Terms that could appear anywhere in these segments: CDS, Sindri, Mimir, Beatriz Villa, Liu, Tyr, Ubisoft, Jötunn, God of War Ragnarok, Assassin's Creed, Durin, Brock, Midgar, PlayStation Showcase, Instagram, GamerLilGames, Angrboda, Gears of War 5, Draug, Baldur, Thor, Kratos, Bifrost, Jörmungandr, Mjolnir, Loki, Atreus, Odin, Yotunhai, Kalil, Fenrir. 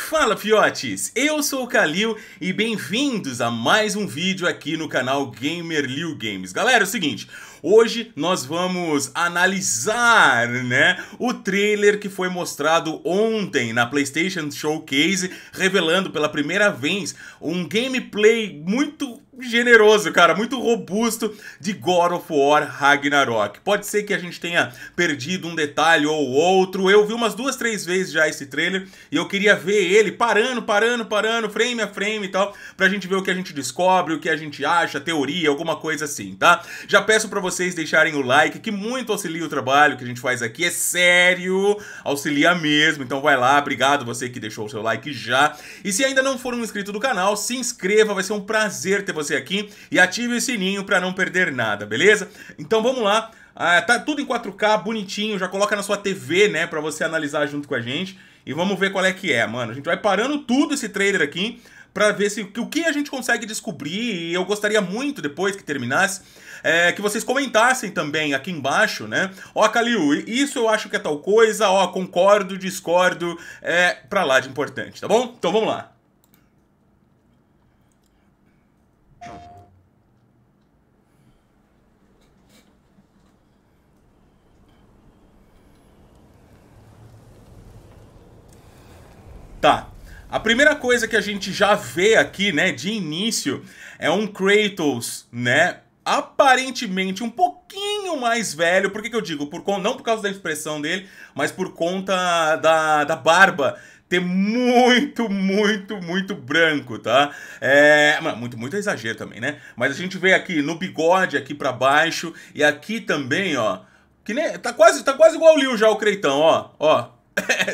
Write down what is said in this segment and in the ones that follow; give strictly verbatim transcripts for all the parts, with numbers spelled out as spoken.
Fala fiotes, eu sou o Kalil e bem-vindos a mais um vídeo aqui no canal GamerLilGames. Galera, é o seguinte, hoje nós vamos analisar, né, o trailer que foi mostrado ontem na PlayStation Showcase, revelando pela primeira vez um gameplay muito generoso, cara, muito robusto de God of War Ragnarok. Pode ser que a gente tenha perdido um detalhe ou outro. Eu vi umas duas, três vezes já esse trailer e eu queria ver ele parando, parando, parando, frame a frame e tal, pra gente ver o que a gente descobre, o que a gente acha, teoria, alguma coisa assim, tá? Já peço pra vocês deixarem o like, que muito auxilia o trabalho que a gente faz aqui, é sério, auxilia mesmo, então vai lá, obrigado você que deixou o seu like já. E se ainda não for um inscrito do canal, se inscreva, vai ser um prazer ter você aqui e ative o sininho para não perder nada, beleza? Então vamos lá, ah, tá tudo em quatro K, bonitinho, já coloca na sua T V, né, para você analisar junto com a gente e vamos ver qual é que é, mano. A gente vai parando tudo esse trailer aqui para ver se, o que a gente consegue descobrir, e eu gostaria muito, depois que terminasse, é, que vocês comentassem também aqui embaixo, né? Ó, Kalil, isso eu acho que é tal coisa, ó, concordo, discordo, é pra lá de importante, tá bom? Então vamos lá. Tá, a primeira coisa que a gente já vê aqui, né, de início, é um Kratos, né, aparentemente um pouquinho mais velho. Por que que eu digo? Por, não por causa da expressão dele, mas por conta da, da barba ter muito, muito, muito branco, tá? É, muito, muito é exagero também, né? Mas a gente vê aqui no bigode, aqui pra baixo, e aqui também, ó, que nem, tá quase, tá quase igual o Liu já, o Creitão, ó, ó,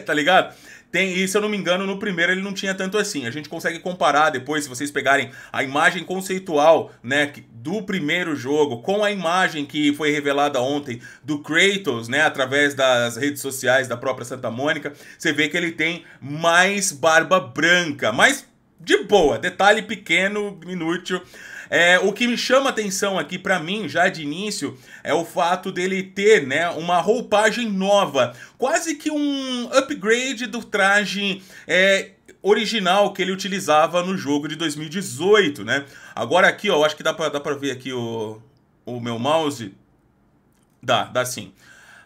tá ligado? Tem, e se eu não me engano, no primeiro ele não tinha tanto assim. A gente consegue comparar depois, se vocês pegarem a imagem conceitual, né, do primeiro jogo com a imagem que foi revelada ontem do Kratos, né, através das redes sociais da própria Santa Mônica, você vê que ele tem mais barba branca, mas de boa, detalhe pequeno, inútil. É, o que me chama atenção aqui pra mim, já de início, é o fato dele ter, né, uma roupagem nova. Quase que um upgrade do traje é, original que ele utilizava no jogo de dois mil e dezoito, né? Agora aqui, ó, acho que dá pra, dá pra ver aqui o, o meu mouse. Dá, dá sim.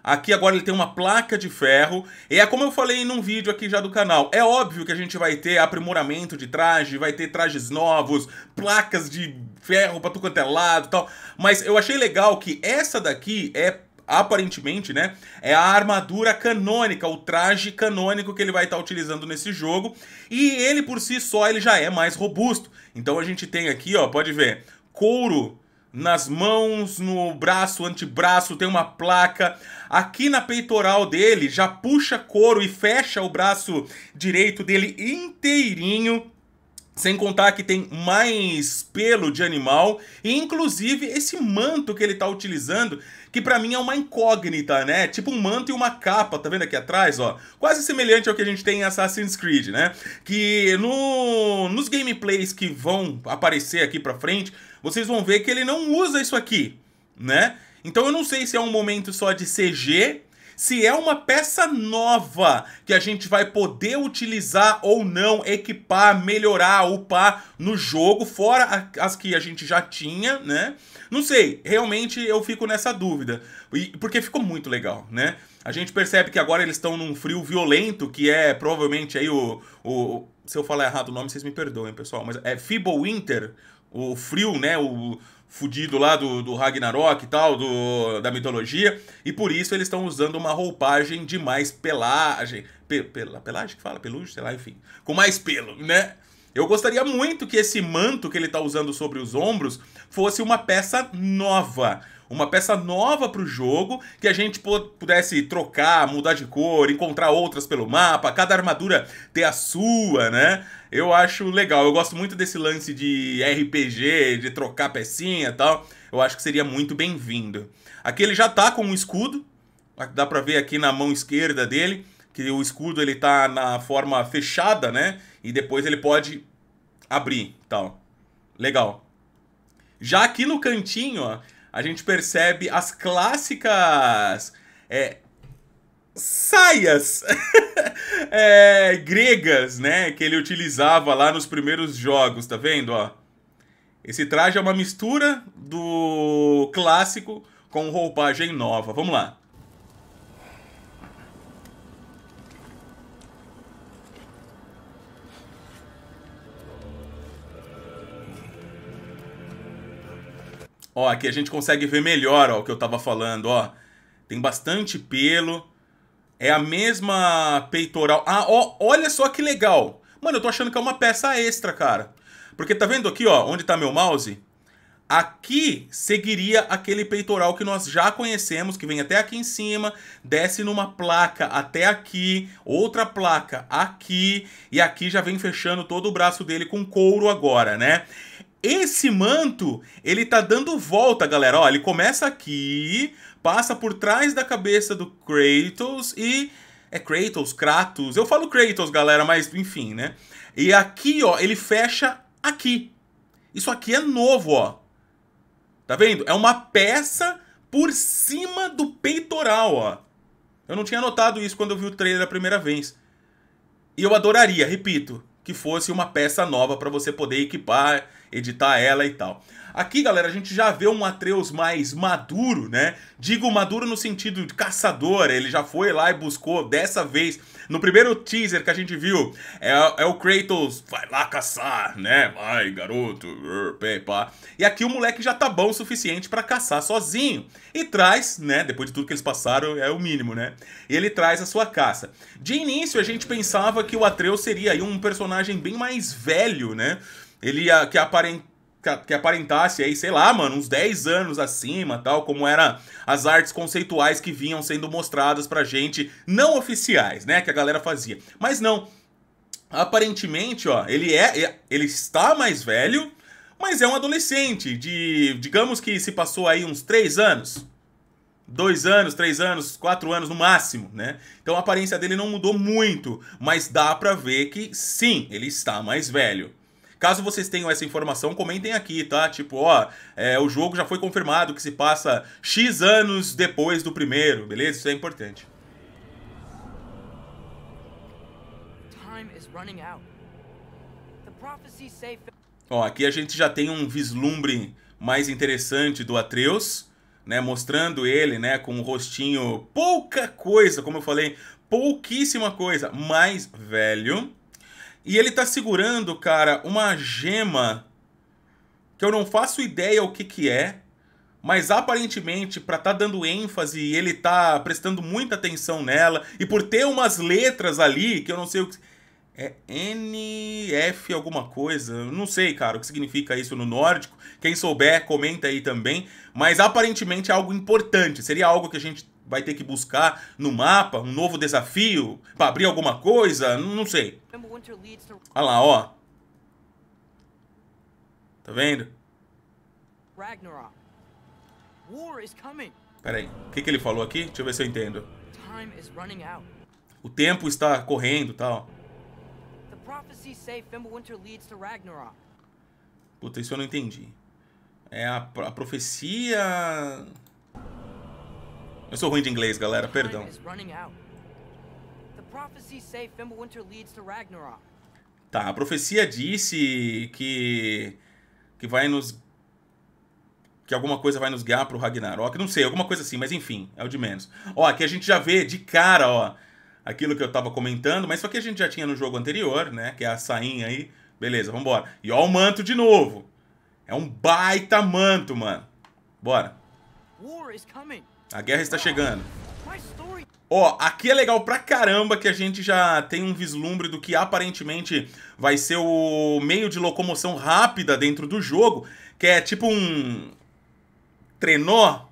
Aqui agora ele tem uma placa de ferro, e é como eu falei num vídeo aqui já do canal, é óbvio que a gente vai ter aprimoramento de traje, vai ter trajes novos, placas de ferro pra tudo quanto é lado e tal, mas eu achei legal que essa daqui é, aparentemente, né, é a armadura canônica, o traje canônico que ele vai estar utilizando nesse jogo, e ele por si só ele já é mais robusto. Então a gente tem aqui, ó, pode ver, couro nas mãos, no braço, antebraço, tem uma placa. Aqui na peitoral dele já puxa couro e fecha o braço direito dele inteirinho. Sem contar que tem mais pelo de animal. E inclusive esse manto que ele tá utilizando, que pra mim é uma incógnita, né? Tipo um manto e uma capa, tá vendo aqui atrás, ó? Quase semelhante ao que a gente tem em Assassin's Creed, né? Que no, nos gameplays que vão aparecer aqui pra frente, vocês vão ver que ele não usa isso aqui, né? Então eu não sei se é um momento só de C G, se é uma peça nova que a gente vai poder utilizar ou não, equipar, melhorar, upar no jogo, fora as que a gente já tinha, né? Não sei, realmente eu fico nessa dúvida, porque ficou muito legal, né? A gente percebe que agora eles estão num frio violento, que é provavelmente aí o... o se eu falar errado o nome, vocês me perdoem, pessoal, mas é Fibo Winter, o frio, né, o fudido lá do, do Ragnarok e tal, do, da mitologia, e por isso eles estão usando uma roupagem de mais pelagem, pe, pela, pelagem que fala, peluche, sei lá, enfim, com mais pelo, né? Eu gostaria muito que esse manto que ele tá usando sobre os ombros fosse uma peça nova, uma peça nova pro jogo, que a gente pudesse trocar, mudar de cor, encontrar outras pelo mapa, cada armadura ter a sua, né? Eu acho legal, eu gosto muito desse lance de R P G, de trocar pecinha e tal, eu acho que seria muito bem-vindo. Aqui ele já tá com um escudo, dá pra ver aqui na mão esquerda dele, que o escudo ele tá na forma fechada, né? E depois ele pode abrir e tal. Legal. Já aqui no cantinho, ó, a gente percebe as clássicas é, saias é, gregas, né, que ele utilizava lá nos primeiros jogos, tá vendo, ó? Esse traje é uma mistura do clássico com roupagem nova. Vamos lá. Ó, aqui a gente consegue ver melhor, ó, o que eu tava falando, ó. Tem bastante pelo. É a mesma peitoral. Ah, ó, olha só que legal. Mano, eu tô achando que é uma peça extra, cara. Porque tá vendo aqui, ó, onde tá meu mouse? Aqui seguiria aquele peitoral que nós já conhecemos, que vem até aqui em cima, desce numa placa até aqui, outra placa aqui, e aqui já vem fechando todo o braço dele com couro agora, né? Esse manto, ele tá dando volta, galera, ó, ele começa aqui, passa por trás da cabeça do Kratos e... É Kratos, Kratos, eu falo Kratos, galera, mas enfim, né? E aqui, ó, ele fecha aqui. Isso aqui é novo, ó. Tá vendo? É uma peça por cima do peitoral, ó. Eu não tinha notado isso quando eu vi o trailer a primeira vez. E eu adoraria, repito, que fosse uma peça nova para você poder equipar, editar ela e tal. Aqui, galera, a gente já vê um Atreus mais maduro, né? Digo maduro no sentido de caçador, ele já foi lá e buscou. Dessa vez, no primeiro teaser que a gente viu, é, é o Kratos, vai lá caçar, né? Vai, garoto, pá. E aqui o moleque já tá bom o suficiente para caçar sozinho. E traz, né, depois de tudo que eles passaram, é o mínimo, né? E ele traz a sua caça. De início, a gente pensava que o Atreus seria aí um personagem bem mais velho, né? Ele ia, que, aparent, que aparentasse aí, sei lá, mano, uns dez anos acima, tal, como eram as artes conceituais que vinham sendo mostradas pra gente, não oficiais, né? Que a galera fazia. Mas não, aparentemente, ó, ele é, ele está mais velho, mas é um adolescente de, digamos que se passou aí uns três anos. Dois anos, três anos, quatro anos no máximo, né? Então a aparência dele não mudou muito, mas dá pra ver que sim, ele está mais velho. Caso vocês tenham essa informação, comentem aqui, tá? Tipo, ó, é, o jogo já foi confirmado que se passa X anos depois do primeiro, beleza? Isso é importante. Ó, aqui a gente já tem um vislumbre mais interessante do Atreus, né, mostrando ele, né, com o rostinho, pouca coisa, como eu falei, pouquíssima coisa, mais velho. E ele tá segurando, cara, uma gema que eu não faço ideia o que que é, mas aparentemente, pra tá dando ênfase, e ele tá prestando muita atenção nela, e por ter umas letras ali, que eu não sei o que... É N F alguma coisa, eu não sei, cara, o que significa isso no nórdico. Quem souber, comenta aí também. Mas aparentemente é algo importante, seria algo que a gente vai ter que buscar no mapa, um novo desafio, pra abrir alguma coisa, não sei. Olha lá, ó. Tá vendo? Pera aí, o que que ele falou aqui? Deixa eu ver se eu entendo. O tempo está correndo e tal. Puta, isso eu não entendi. É a, a profecia... Eu sou ruim de inglês, galera, perdão. Tá, a profecia disse que... Que vai nos... Que alguma coisa vai nos guiar pro Ragnarok. Não sei, alguma coisa assim, mas enfim, é o de menos. Ó, aqui a gente já vê de cara, ó, aquilo que eu tava comentando, mas isso aqui a gente já tinha no jogo anterior, né? Que é a sainha aí. Beleza, vambora. E ó o manto de novo. É um baita manto, mano. Bora. A guerra está chegando. Ó, aqui é legal pra caramba que a gente já tem um vislumbre do que aparentemente vai ser o meio de locomoção rápida dentro do jogo, que é tipo um... trenó.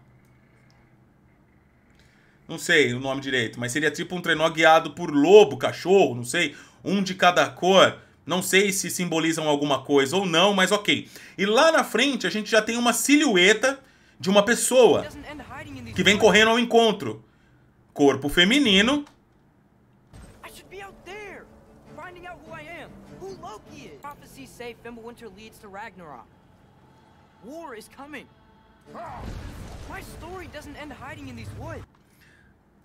Não sei o nome direito, mas seria tipo um trenó guiado por lobo, cachorro, não sei. Um de cada cor. Não sei se simbolizam alguma coisa ou não, mas ok. E lá na frente a gente já tem uma silhueta de uma pessoa que vem correndo ao encontro. Corpo feminino.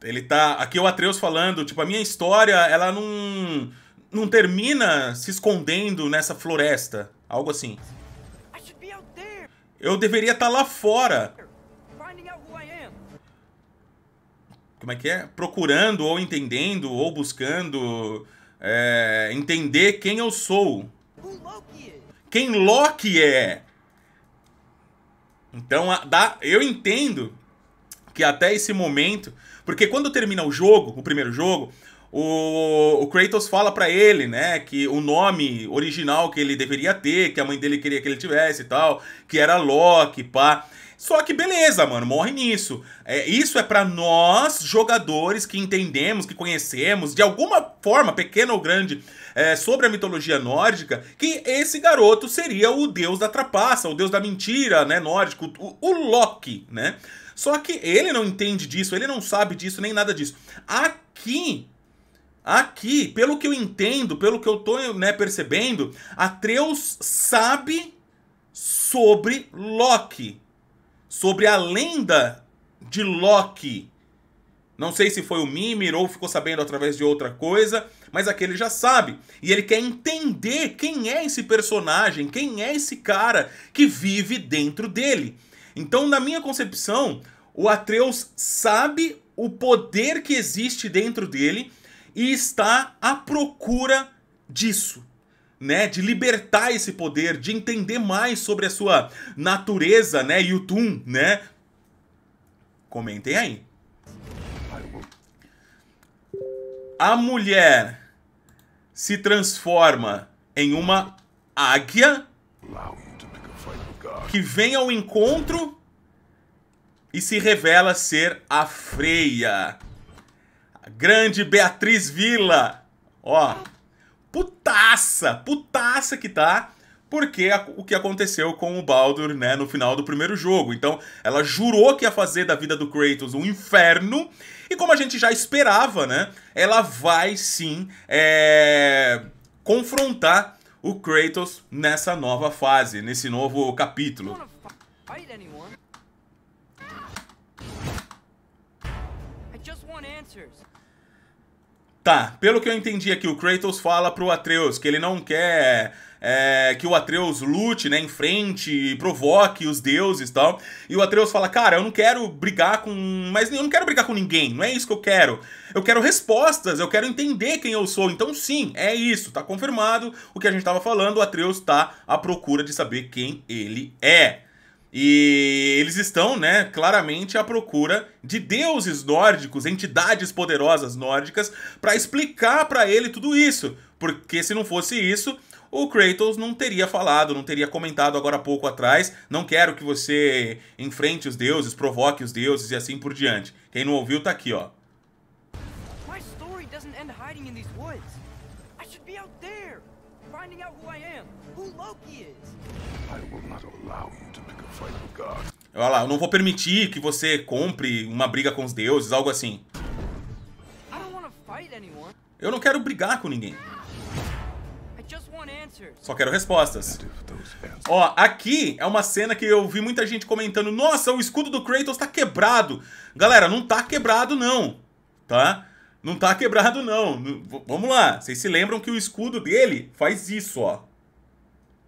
Ele tá... Aqui é o Atreus falando, tipo, a minha história, ela não... Não termina se escondendo nessa floresta. Algo assim. Eu deveria estar lá fora. Como é que é? Procurando, ou entendendo, ou buscando... É, entender quem eu sou. Quem Loki é. Então, a, dá, eu entendo que até esse momento... Porque quando termina o jogo, o primeiro jogo... O, o Kratos fala pra ele, né, que o nome original que ele deveria ter, que a mãe dele queria que ele tivesse e tal, que era Loki, pá. Só que beleza, mano, morre nisso. É, isso é pra nós, jogadores, que entendemos, que conhecemos, de alguma forma, pequena ou grande, é, sobre a mitologia nórdica, que esse garoto seria o deus da trapaça, o deus da mentira, né, nórdico, o, o Loki, né. Só que ele não entende disso, ele não sabe disso, nem nada disso. Aqui... Aqui, pelo que eu entendo, pelo que eu tô, né, percebendo, Atreus sabe sobre Loki, sobre a lenda de Loki. Não sei se foi o Mimir ou ficou sabendo através de outra coisa, mas aqui ele já sabe. E ele quer entender quem é esse personagem, quem é esse cara que vive dentro dele. Então, na minha concepção, o Atreus sabe o poder que existe dentro dele e está à procura disso, né? De libertar esse poder, de entender mais sobre a sua natureza, né? Jötunn, né? Comentem aí. A mulher se transforma em uma águia que vem ao encontro e se revela ser a Freya. Grande Beatriz Villa, ó, putaça, putaça que tá, porque a, o que aconteceu com o Baldur, né, no final do primeiro jogo. Então, ela jurou que ia fazer da vida do Kratos um inferno, e como a gente já esperava, né, ela vai sim é, confrontar o Kratos nessa nova fase, nesse novo capítulo. Tá, pelo que eu entendi aqui, o Kratos fala pro Atreus que ele não quer é, que o Atreus lute, né, em frente, provoque os deuses e tal. E o Atreus fala, cara, eu não quero brigar com... Mas eu não quero brigar com ninguém, não é isso que eu quero. Eu quero respostas, eu quero entender quem eu sou. Então sim, é isso, tá confirmado o que a gente tava falando. O Atreus tá à procura de saber quem ele é. E eles estão, né, claramente à procura de deuses nórdicos, entidades poderosas nórdicas, para explicar para ele tudo isso. Porque se não fosse isso, o Kratos não teria falado, não teria comentado agora há pouco atrás, não quero que você enfrente os deuses, provoque os deuses e assim por diante. Quem não ouviu tá aqui, ó. Olha lá, eu não vou permitir que você compre uma briga com os deuses, algo assim. Eu não quero brigar com ninguém. Só quero respostas. Ó, aqui é uma cena que eu vi muita gente comentando, nossa, o escudo do Kratos tá quebrado. Galera, não tá quebrado não, tá? Não tá quebrado não. Vamos lá, vocês se lembram que o escudo dele faz isso, ó.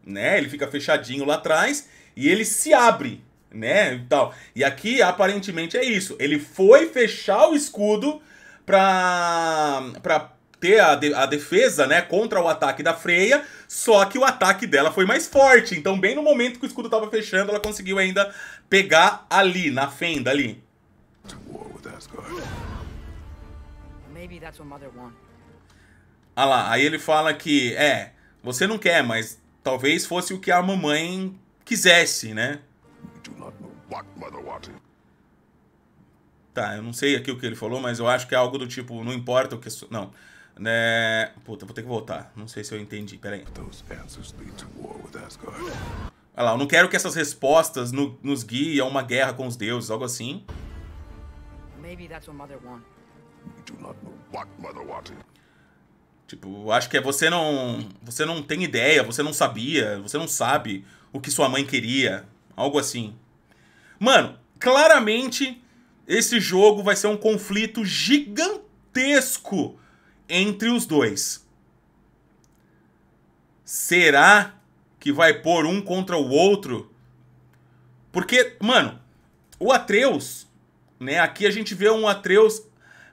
Né, ele fica fechadinho lá atrás e ele se abre, né, e tal. E aqui, aparentemente, é isso. Ele foi fechar o escudo pra, pra ter a, de, a defesa, né, contra o ataque da Freya, só que o ataque dela foi mais forte. Então, bem no momento que o escudo tava fechando, ela conseguiu ainda pegar ali, na fenda ali. Ah lá, aí ele fala que, é, você não quer, mas... Talvez fosse o que a mamãe quisesse, né? Tá, eu não sei aqui o que ele falou, mas eu acho que é algo do tipo, não importa o que... So... Não, né... Puta, vou ter que voltar. Não sei se eu entendi, peraí. Olha lá, eu não quero que essas respostas no, nos guiem a uma guerra com os deuses, algo assim. Tipo, acho que é você não, você não tem ideia, você não sabia, você não sabe o que sua mãe queria, algo assim. Mano, claramente esse jogo vai ser um conflito gigantesco entre os dois. Será que vai pôr um contra o outro? Porque, mano, o Atreus, né? Aqui a gente vê um Atreus...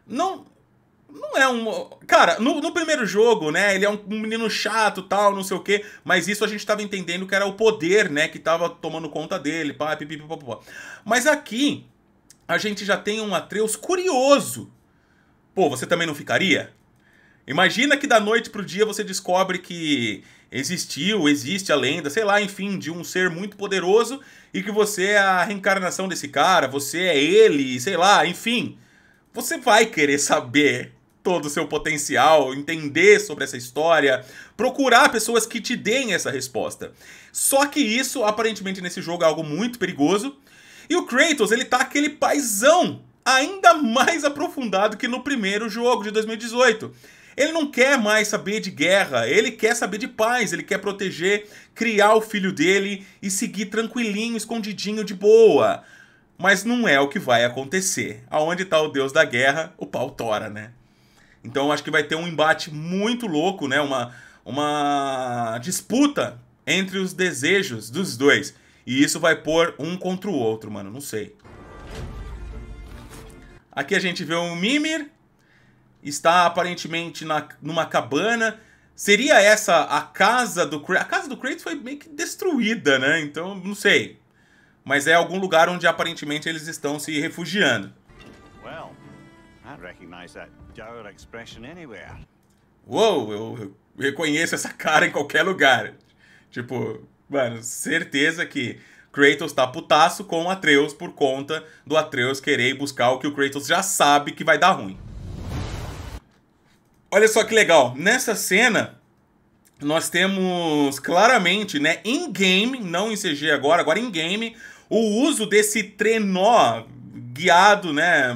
Não... Não é um... Cara, no, no primeiro jogo, né? Ele é um, um menino chato, tal, não sei o quê. Mas isso a gente tava entendendo que era o poder, né? Que tava tomando conta dele, pá, pipipipopó. Mas aqui, a gente já tem um Atreus curioso. Pô, você também não ficaria? Imagina que da noite pro dia você descobre que existiu, existe a lenda, sei lá, enfim, de um ser muito poderoso e que você é a reencarnação desse cara, você é ele, sei lá, enfim. Você vai querer saber todo o seu potencial, entender sobre essa história, procurar pessoas que te deem essa resposta. Só que isso, aparentemente, nesse jogo é algo muito perigoso. E o Kratos, ele tá aquele paizão ainda mais aprofundado que no primeiro jogo de dois mil e dezoito. Ele não quer mais saber de guerra, ele quer saber de paz, ele quer proteger, criar o filho dele e seguir tranquilinho, escondidinho, de boa. Mas não é o que vai acontecer. Aonde tá o deus da guerra, o pau tora, né? Então acho que vai ter um embate muito louco, né? Uma, uma disputa entre os desejos dos dois. E isso vai pôr um contra o outro, mano, não sei. Aqui a gente vê o Mimir. Está aparentemente na, numa cabana. Seria essa a casa do Kratos? A casa do Kratos foi meio que destruída, né? Então, não sei. Mas é algum lugar onde aparentemente eles estão se refugiando. Well, I recognize that dour expression anywhere. Uou, eu reconheço essa cara em qualquer lugar. Tipo, mano, certeza que Kratos tá putaço com o Atreus por conta do Atreus querer buscar o que o Kratos já sabe que vai dar ruim. Olha só que legal, nessa cena nós temos claramente, né, em game, não em C G agora, agora em game, o uso desse trenó guiado, né,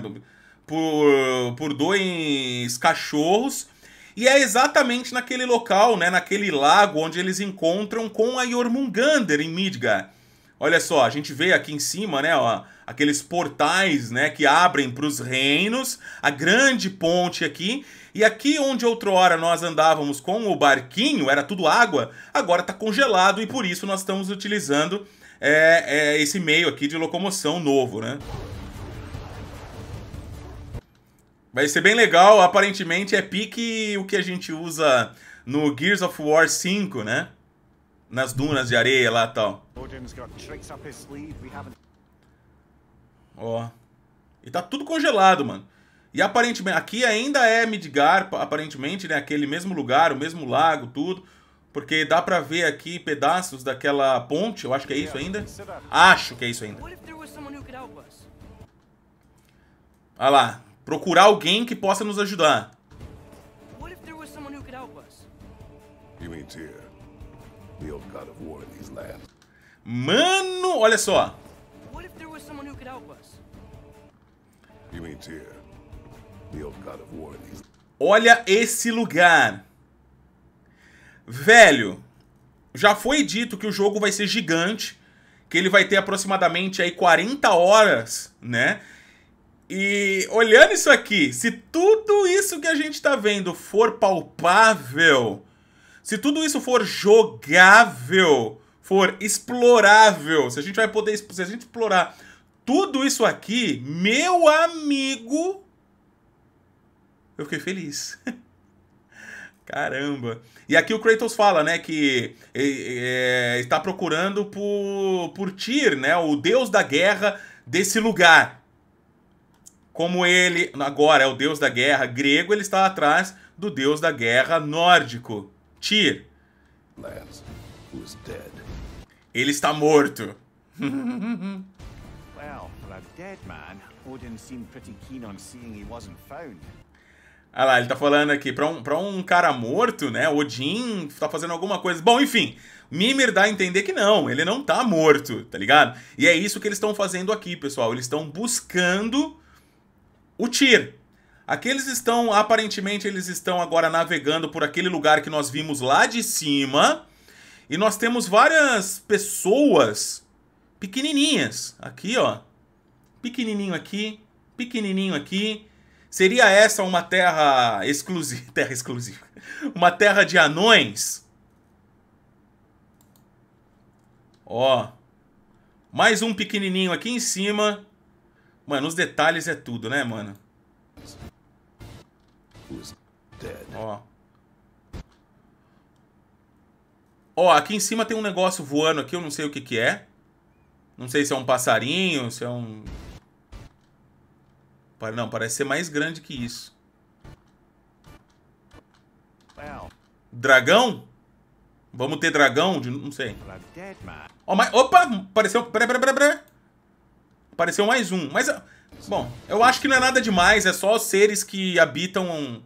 por, por dois cachorros. E é exatamente naquele local, né, naquele lago onde eles encontram com a Jörmungandr em Midgar. Olha só, a gente vê aqui em cima, né, ó, aqueles portais, né, que abrem para os reinos, a grande ponte aqui. E aqui onde outrora nós andávamos com o barquinho, era tudo água, agora está congelado e por isso nós estamos utilizando é, é, esse meio aqui de locomoção novo, né? Vai ser bem legal, aparentemente é pique o que a gente usa no Gears of War cinco, né? Nas dunas de areia lá e tal. Ó. E tá tudo congelado, mano. E aparentemente, aqui ainda é Midgar, aparentemente, né? Aquele mesmo lugar, o mesmo lago, tudo. Porque dá pra ver aqui pedaços daquela ponte, eu acho que é isso ainda. Acho que é isso ainda. Olha lá, procurar alguém que possa nos ajudar. Mano, olha só. Olha esse lugar. Velho, já foi dito que o jogo vai ser gigante, que ele vai ter aproximadamente aí quarenta horas, né? E olhando isso aqui, se tudo isso que a gente tá vendo for palpável, se tudo isso for jogável, for explorável, se a gente vai poder, se a gente explorar tudo isso aqui, meu amigo, eu fiquei feliz. Caramba. E aqui o Kratos fala, né, que é, está procurando por, por Tyr, né, o deus da guerra desse lugar. Como ele agora é o deus da guerra grego, ele está atrás do deus da guerra nórdico. Tyr. Ele está morto. Olha lá, ele tá falando aqui, pra um, pra um cara morto, né, Odin tá fazendo alguma coisa. Bom, enfim, Mimir dá a entender que não, ele não tá morto, tá ligado? E é isso que eles estão fazendo aqui, pessoal, eles estão buscando o Tyr. Aqui eles estão, aparentemente, eles estão agora navegando por aquele lugar que nós vimos lá de cima. E nós temos várias pessoas pequenininhas. Aqui, ó. Pequenininho aqui, pequenininho aqui. Seria essa uma terra exclusiva? Terra exclusiva. Uma terra de anões? Ó. Mais um pequenininho aqui em cima. Mano, os detalhes é tudo, né, mano? Ó. Ó, aqui em cima tem um negócio voando aqui, eu não sei o que que é. Não sei se é um passarinho, se é um... Não, parece ser mais grande que isso. Dragão? Vamos ter dragão? De... Não sei. Oh, mas... Opa! Apareceu... Pera, pera, pera, pera. Apareceu mais um. Mas, bom, eu acho que não é nada demais. É só os seres que habitam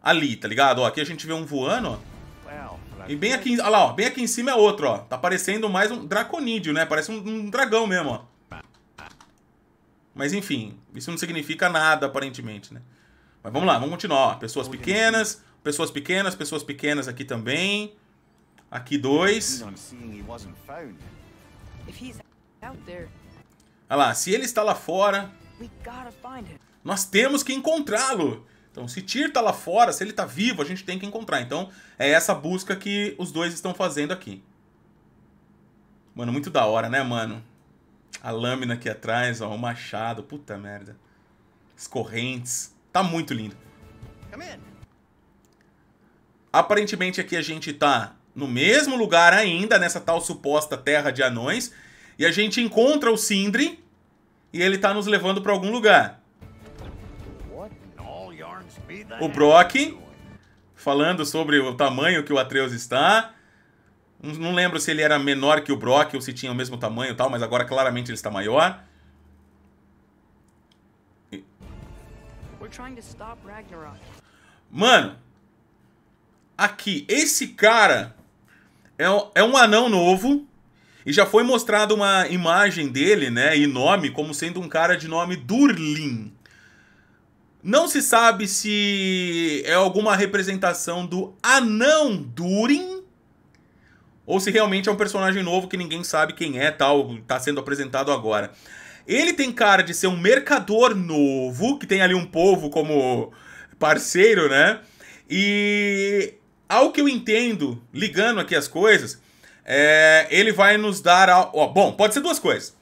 ali, tá ligado? Ó, aqui a gente vê um voando, ó. E bem aqui... Olha lá, ó. Bem aqui em cima é outro, ó. Tá aparecendo mais um draconídeo, né? Parece um, um dragão mesmo, ó. Mas enfim, isso não significa nada, aparentemente, né? Mas vamos lá, vamos continuar. Ó, pessoas pequenas, pessoas pequenas, pessoas pequenas aqui também. Aqui dois. Olha lá, se ele está lá fora, nós temos que encontrá-lo. Então, se Tyr está lá fora, se ele está vivo, a gente tem que encontrar. Então, é essa busca que os dois estão fazendo aqui. Mano, muito da hora, né, mano? A lâmina aqui atrás, ó, o machado, puta merda. As correntes, tá muito lindo. Aparentemente aqui a gente tá no mesmo lugar ainda, nessa tal suposta terra de anões. E a gente encontra o Sindri e ele tá nos levando pra algum lugar. O Brock, falando sobre o tamanho que o Atreus está... Não lembro se ele era menor que o Brock ou se tinha o mesmo tamanho e tal, mas agora claramente ele está maior. E... Mano, aqui, esse cara é um, é um anão novo e já foi mostrado uma imagem dele, né, e nome como sendo um cara de nome Durin. Não se sabe se é alguma representação do anão Durin, ou se realmente é um personagem novo que ninguém sabe quem é, tal, tá sendo apresentado agora. Ele tem cara de ser um mercador novo, que tem ali um povo como parceiro, né? E ao que eu entendo, ligando aqui as coisas, é, ele vai nos dar... A, ó, bom, pode ser duas coisas.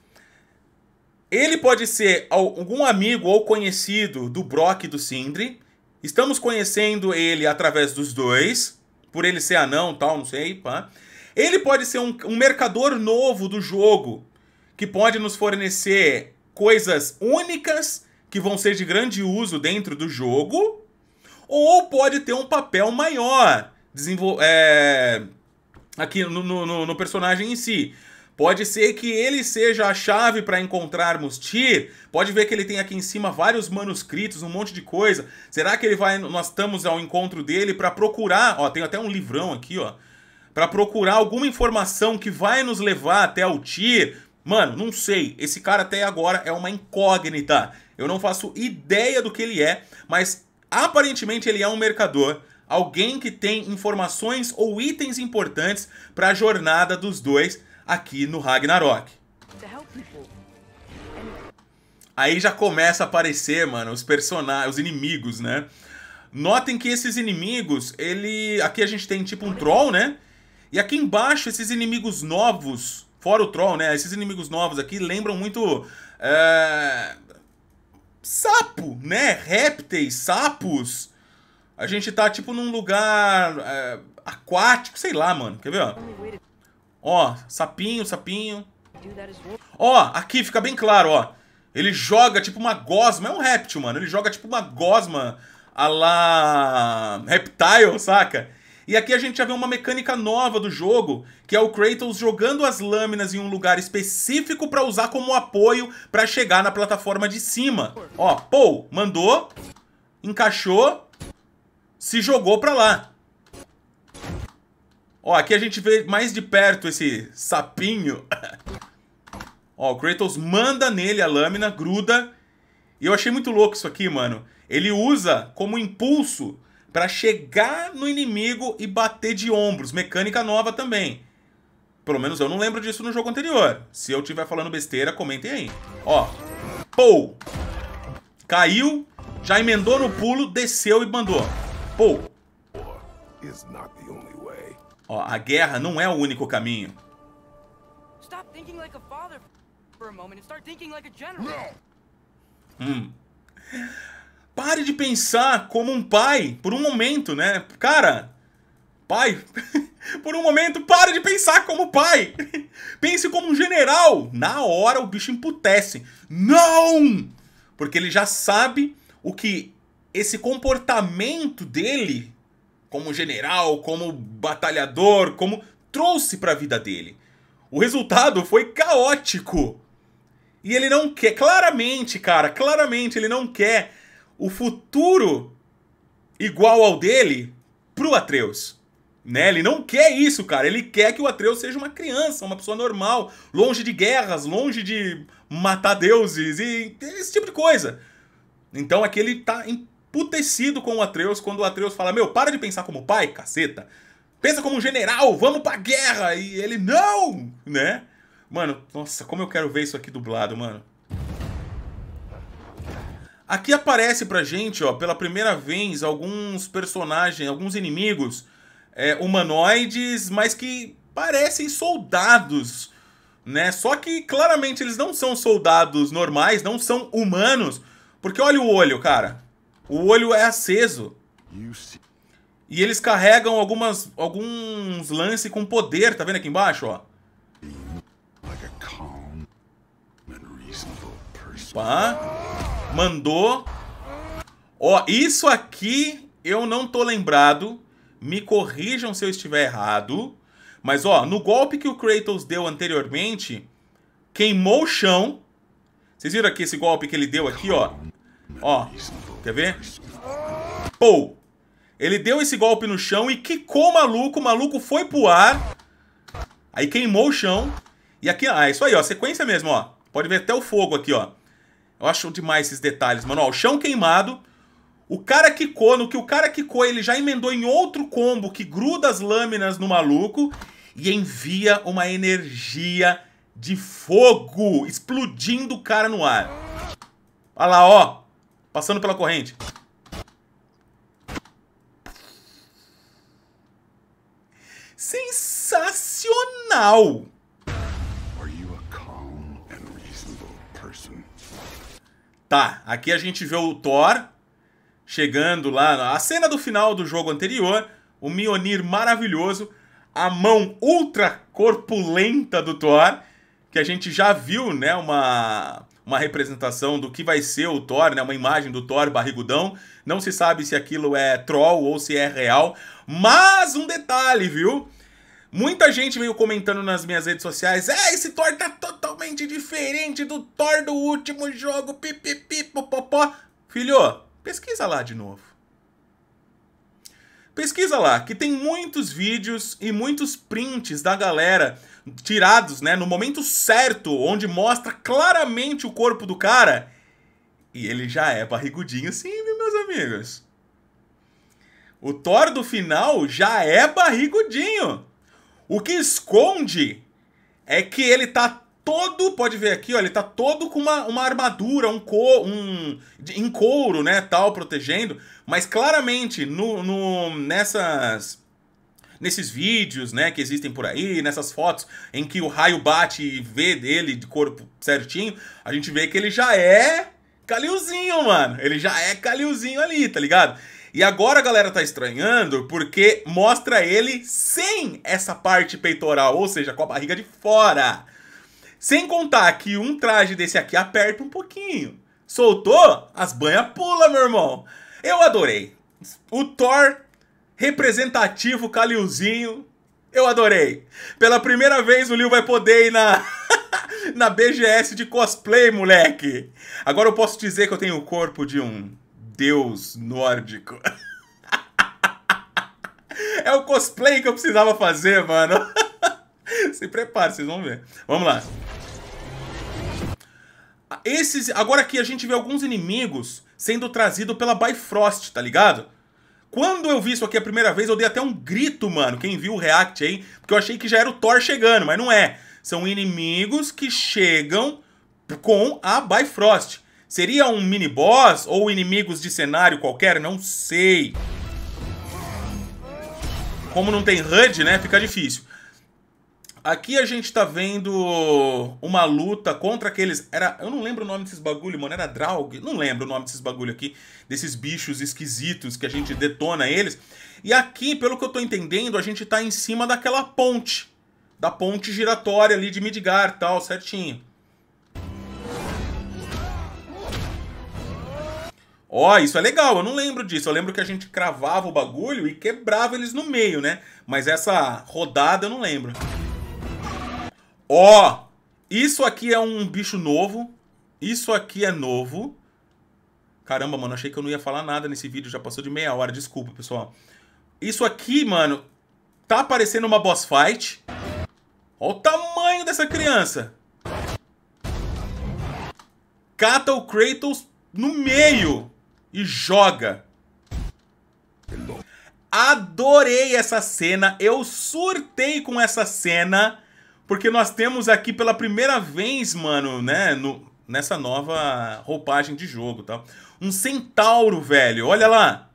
Ele pode ser algum amigo ou conhecido do Brock e do Sindri. Estamos conhecendo ele através dos dois, por ele ser anão, tal, não sei, pá. Ele pode ser um, um mercador novo do jogo, que pode nos fornecer coisas únicas que vão ser de grande uso dentro do jogo, ou pode ter um papel maior é, aqui no, no, no personagem em si. Pode ser que ele seja a chave para encontrarmos Tyr. Pode ver que ele tem aqui em cima vários manuscritos, um monte de coisa. Será que ele vai? Nós estamos ao encontro dele para procurar... Ó, tem até um livrão aqui, ó. Pra procurar alguma informação que vai nos levar até o Tyr. Mano, não sei. Esse cara até agora é uma incógnita. Eu não faço ideia do que ele é, mas aparentemente ele é um mercador. Alguém que tem informações ou itens importantes para a jornada dos dois aqui no Ragnarok. Aí já começa a aparecer, mano, os personagens, os inimigos, né? Notem que esses inimigos, ele... Aqui a gente tem tipo um troll, né? E aqui embaixo, esses inimigos novos, fora o troll, né? Esses inimigos novos aqui lembram muito... É... Sapo, né? Répteis, sapos. A gente tá, tipo, num lugar é... aquático, sei lá, mano. Quer ver, ó? Ó, sapinho, sapinho. Ó, aqui fica bem claro, ó. Ele joga, tipo, uma gosma. É um réptil, mano. Ele joga, tipo, uma gosma a lá... Reptile, saca? E aqui a gente já vê uma mecânica nova do jogo, que é o Kratos jogando as lâminas em um lugar específico pra usar como apoio pra chegar na plataforma de cima. Ó, pô, mandou, encaixou, se jogou pra lá. Ó, aqui a gente vê mais de perto esse sapinho. Ó, o Kratos manda nele a lâmina, gruda. E eu achei muito louco isso aqui, mano. Ele usa como impulso para chegar no inimigo e bater de ombros. Mecânica nova também. Pelo menos eu não lembro disso no jogo anterior. Se eu estiver falando besteira, comentem aí. Ó. Pou! Caiu, já emendou no pulo, desceu e mandou. Pô. Ó, a guerra não é o único caminho. Hum. Pare de pensar como um pai por um momento, né? Cara, pai, por um momento, pare de pensar como pai. Pense como um general. Na hora o bicho emputece. Não! Porque ele já sabe o que esse comportamento dele, como general, como batalhador, como trouxe para a vida dele. O resultado foi caótico. E ele não quer, claramente, cara, claramente ele não quer o futuro igual ao dele pro Atreus, né? Ele não quer isso, cara. Ele quer que o Atreus seja uma criança, uma pessoa normal, longe de guerras, longe de matar deuses e esse tipo de coisa. Então aqui ele tá emputecido com o Atreus quando o Atreus fala: meu, para de pensar como pai, caceta. Pensa como um general, vamos pra guerra. E ele, não, né? Mano, nossa, como eu quero ver isso aqui dublado, mano. Aqui aparece pra gente, ó, pela primeira vez, alguns personagens, alguns inimigos é, humanoides, mas que parecem soldados, né? Só que, claramente, eles não são soldados normais, não são humanos. Porque olha o olho, cara. O olho é aceso. E eles carregam algumas, alguns lances com poder, tá vendo aqui embaixo, ó? Pá, mandou. Ó, isso aqui eu não tô lembrado. Me corrijam se eu estiver errado. Mas, ó, no golpe que o Kratos deu anteriormente, queimou o chão. Vocês viram aqui esse golpe que ele deu aqui, ó? Ó, quer ver? Pou! Ele deu esse golpe no chão e quicou o maluco, o maluco foi pro ar. Aí queimou o chão. E aqui, ah, é isso aí, ó, sequência mesmo, ó. Pode ver até o fogo aqui, ó. Eu acho demais esses detalhes, mano, ó, o chão queimado. O cara quicou, no que o cara quicou, ele já emendou em outro combo que gruda as lâminas no maluco e envia uma energia de fogo explodindo o cara no ar. Olha lá, ó, passando pela corrente. Sensacional! Tá, aqui a gente vê o Thor chegando lá. A cena do final do jogo anterior, o Mjolnir maravilhoso, a mão ultra corpulenta do Thor, que a gente já viu, né, uma, uma representação do que vai ser o Thor, né, uma imagem do Thor barrigudão. Não se sabe se aquilo é troll ou se é real, mas um detalhe, viu? Muita gente veio comentando nas minhas redes sociais: é, esse Thor tá totalmente diferente do Thor do último jogo, pipipi, popopó. Filho, pesquisa lá de novo. Pesquisa lá, que tem muitos vídeos e muitos prints da galera tirados, né, no momento certo, onde mostra claramente o corpo do cara. E ele já é barrigudinho sim, meus amigos. O Thor do final já é barrigudinho. O que esconde é que ele tá todo, pode ver aqui, ó, ele tá todo com uma, uma armadura, um, co, um em couro, né, tal, protegendo. Mas claramente, no, no, nessas, nesses vídeos, né, que existem por aí, nessas fotos em que o raio bate e vê ele de corpo certinho, a gente vê que ele já é Kalilzinho, mano. Ele já é Kalilzinho ali, tá ligado? E agora a galera tá estranhando porque mostra ele sem essa parte peitoral, ou seja, com a barriga de fora. Sem contar que um traje desse aqui aperta um pouquinho. Soltou? As banhas pula, meu irmão. Eu adorei. O Thor representativo Kalilzinho, eu adorei. Pela primeira vez o Liu vai poder ir na... na B G S de cosplay, moleque. Agora eu posso dizer que eu tenho o corpo de um... deus nórdico. É o cosplay que eu precisava fazer, mano. Se prepara, vocês vão ver. Vamos lá. Esses, agora aqui a gente vê alguns inimigos sendo trazidos pela Bifrost, tá ligado? Quando eu vi isso aqui a primeira vez, eu dei até um grito, mano. Quem viu o react aí, porque eu achei que já era o Thor chegando, mas não é. São inimigos que chegam com a Bifrost. Seria um mini-boss ou inimigos de cenário qualquer? Não sei. Como não tem H U D, né? Fica difícil. Aqui a gente tá vendo uma luta contra aqueles... Era, eu não lembro o nome desses bagulho, mano. Era Draug? Não lembro o nome desses bagulho aqui. Desses bichos esquisitos que a gente detona eles. E aqui, pelo que eu tô entendendo, a gente tá em cima daquela ponte. Da ponte giratória ali de Midgar, tal, certinho. Ó, isso é legal, eu não lembro disso. Eu lembro que a gente cravava o bagulho e quebrava eles no meio, né? Mas essa rodada eu não lembro. Ó, isso aqui é um bicho novo. Isso aqui é novo. Caramba, mano, achei que eu não ia falar nada nesse vídeo. Já passou de meia hora, desculpa, pessoal. Isso aqui, mano, tá parecendo uma boss fight. Ó o tamanho dessa criança. Cata o Kratos no meio. E joga. Adorei essa cena. Eu surtei com essa cena. Porque nós temos aqui pela primeira vez, mano, né? No, nessa nova roupagem de jogo, tá? Um centauro, velho. Olha lá.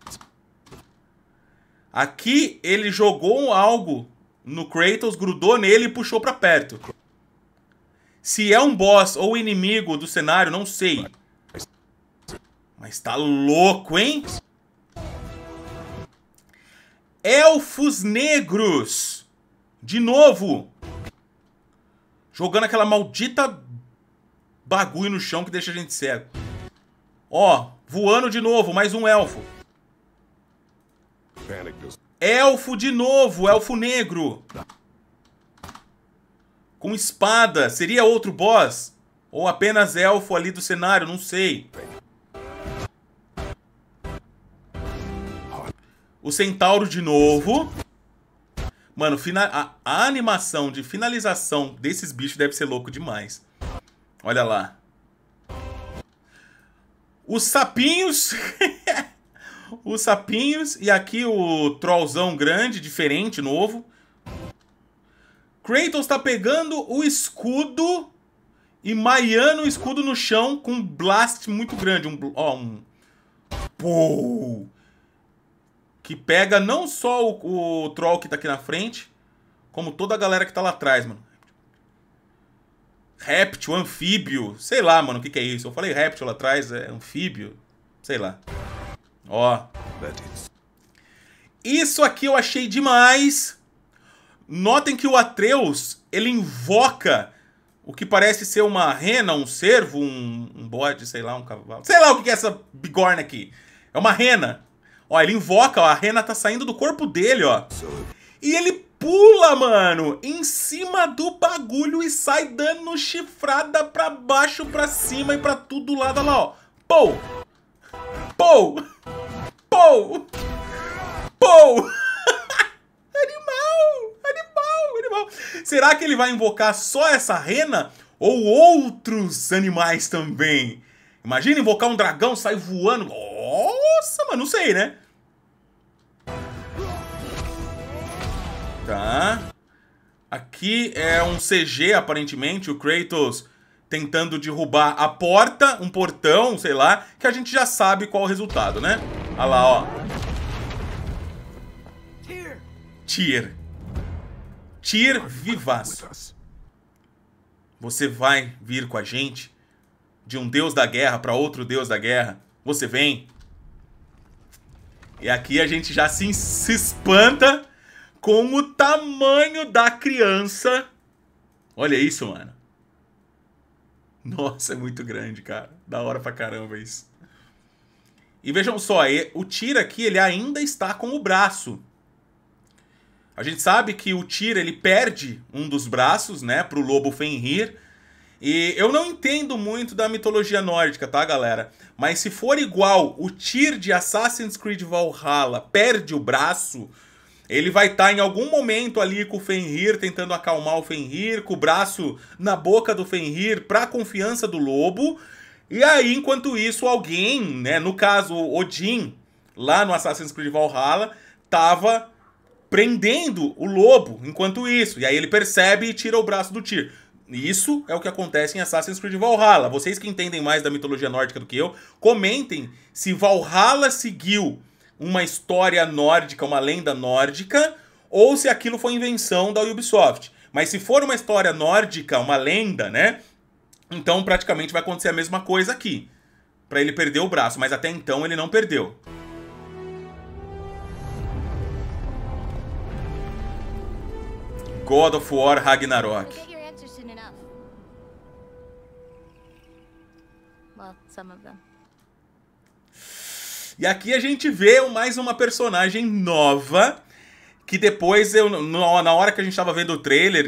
Aqui ele jogou algo no Kratos, grudou nele e puxou pra perto. Se é um boss ou inimigo do cenário, não sei. Mas tá louco, hein? Elfos negros. De novo. Jogando aquela maldita bagulho no chão que deixa a gente cego. Ó, voando de novo, mais um elfo. Elfo de novo, elfo negro. Com espada, seria outro boss? Ou apenas elfo ali do cenário, não sei. O centauro de novo. Mano, a, a animação de finalização desses bichos deve ser louco demais. Olha lá. Os sapinhos. Os sapinhos. E aqui o trollzão grande, diferente, novo. Kratos tá pegando o escudo e maiando o escudo no chão com um blast muito grande. Um... Ó, um... Pô! Que pega não só o, o troll que tá aqui na frente, como toda a galera que tá lá atrás, mano. Réptil, anfíbio. Sei lá, mano, o que que é isso? Eu falei réptil lá atrás, é anfíbio. Sei lá. Ó. Isso aqui eu achei demais. Notem que o Atreus, ele invoca o que parece ser uma rena, um cervo, um, um bode, sei lá, um cavalo. Sei lá o que que é essa bigorna aqui. É uma rena. Ó, ele invoca, ó, a rena tá saindo do corpo dele, ó. E ele pula, mano, em cima do bagulho e sai dando chifrada pra baixo, pra cima e pra tudo lado, olha lá, ó. Pou! Pou! Pou! Pou! Animal! Animal! Animal! Será que ele vai invocar só essa rena ou outros animais também? Imagina invocar um dragão, sai voando. Nossa, mano, não sei, né? Tá. Aqui é um C G, aparentemente. O Kratos tentando derrubar a porta, um portão, sei lá. Que a gente já sabe qual é o resultado, né? Olha lá, ó. Tyr. Tyr. Tyr vivaço. Você vai vir com a gente? De um deus da guerra para outro deus da guerra. Você vem. E aqui a gente já se, se espanta com o tamanho da criança. Olha isso, mano. Nossa, é muito grande, cara. Da hora pra caramba isso. E vejam só, o Tyr aqui, ele ainda está com o braço. A gente sabe que o Tyr, ele perde um dos braços, né? Pro lobo Fenrir. E eu não entendo muito da mitologia nórdica, tá, galera? Mas se for igual o Tyr de Assassin's Creed Valhalla perde o braço, ele vai estar tá em algum momento ali com o Fenrir, tentando acalmar o Fenrir, com o braço na boca do Fenrir pra confiança do lobo. E aí, enquanto isso, alguém, né, no caso Odin, lá no Assassin's Creed Valhalla, tava prendendo o lobo enquanto isso. E aí ele percebe e tira o braço do Tyr. E isso é o que acontece em Assassin's Creed Valhalla. Vocês que entendem mais da mitologia nórdica do que eu, comentem se Valhalla seguiu uma história nórdica, uma lenda nórdica, ou se aquilo foi invenção da Ubisoft. Mas se for uma história nórdica, uma lenda, né? Então praticamente vai acontecer a mesma coisa aqui. Pra ele perder o braço, mas até então ele não perdeu. God of War Ragnarok. E aqui a gente vê mais uma personagem nova, que depois, eu na hora que a gente tava vendo o trailer,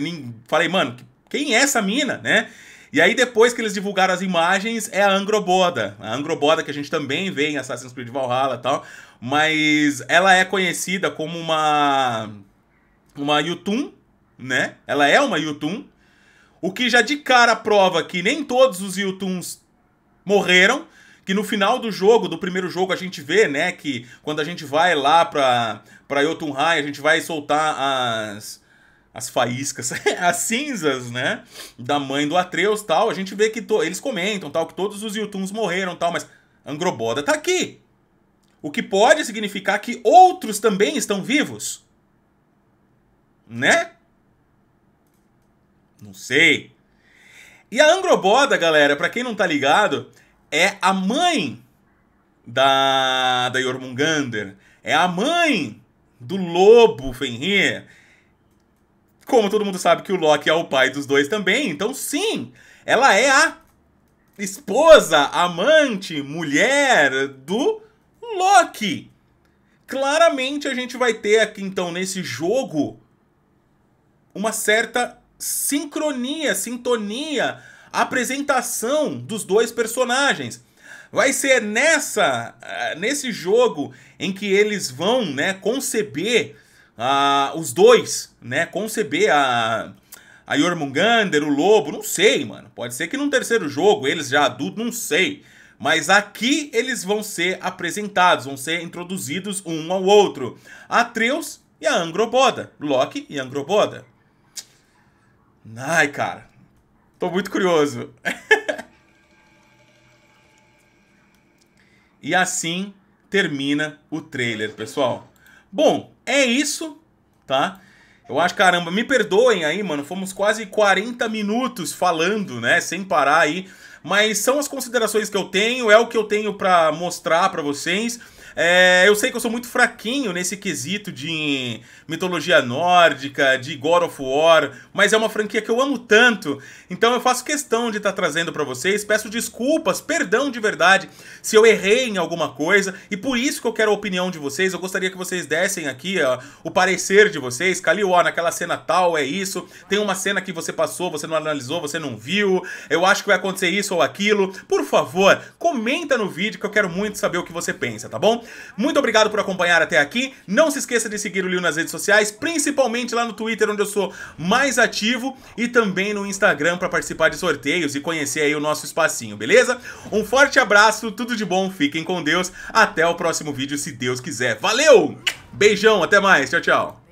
falei, mano, quem é essa mina, né? E aí depois que eles divulgaram as imagens, é a Angrboda. A Angrboda que a gente também vê em Assassin's Creed Valhalla e tal, mas ela é conhecida como uma... uma Yotunhai, né? Ela é uma Yotunhai, o que já de cara prova que nem todos os Yotunhais morreram, que no final do jogo, do primeiro jogo, a gente vê, né, que quando a gente vai lá pra, pra Yotunhai, a gente vai soltar as, as faíscas, as cinzas, né, da mãe do Atreus e tal, a gente vê que to, eles comentam tal, que todos os Yotunhais morreram tal, mas Angrboda tá aqui, o que pode significar que outros também estão vivos, né? Não sei. E a Angrboda, galera, pra quem não tá ligado, é a mãe da, da Jörmungandr. É a mãe do lobo Fenrir. Como todo mundo sabe que o Loki é o pai dos dois também, então sim, ela é a esposa, amante, mulher do Loki. Claramente a gente vai ter aqui, então, nesse jogo, uma certa sincronia, sintonia, apresentação dos dois personagens. Vai ser nessa, nesse jogo em que eles vão, né, conceber uh, os dois, né, conceber a, a Jörmungandr, o lobo, não sei, mano. Pode ser que num terceiro jogo, eles já adultos, não sei. Mas aqui eles vão ser apresentados, vão ser introduzidos um ao outro. Atreus e a Angrboda, Loki e Angrboda. Ai, cara. Tô muito curioso. E assim termina o trailer, pessoal. Bom, é isso, tá? Eu acho, caramba, me perdoem aí, mano. Fomos quase quarenta minutos falando, né? Sem parar aí. Mas são as considerações que eu tenho, é o que eu tenho pra mostrar pra vocês. É, eu sei que eu sou muito fraquinho nesse quesito de mitologia nórdica, de God of War, mas é uma franquia que eu amo tanto, então eu faço questão de estar trazendo pra vocês, peço desculpas, perdão de verdade se eu errei em alguma coisa, e por isso que eu quero a opinião de vocês, eu gostaria que vocês dessem aqui ó, o parecer de vocês, Kalil, ó, naquela cena tal, é isso, tem uma cena que você passou, você não analisou, você não viu, eu acho que vai acontecer isso ou aquilo, por favor, comenta no vídeo que eu quero muito saber o que você pensa, tá bom? Muito obrigado por acompanhar até aqui. Não se esqueça de seguir o Liu nas redes sociais, principalmente lá no Twitter, onde eu sou mais ativo, e também no Instagram para participar de sorteios e conhecer aí o nosso espacinho, beleza? Um forte abraço, tudo de bom, fiquem com Deus. Até o próximo vídeo, se Deus quiser. Valeu! Beijão, até mais, tchau, tchau.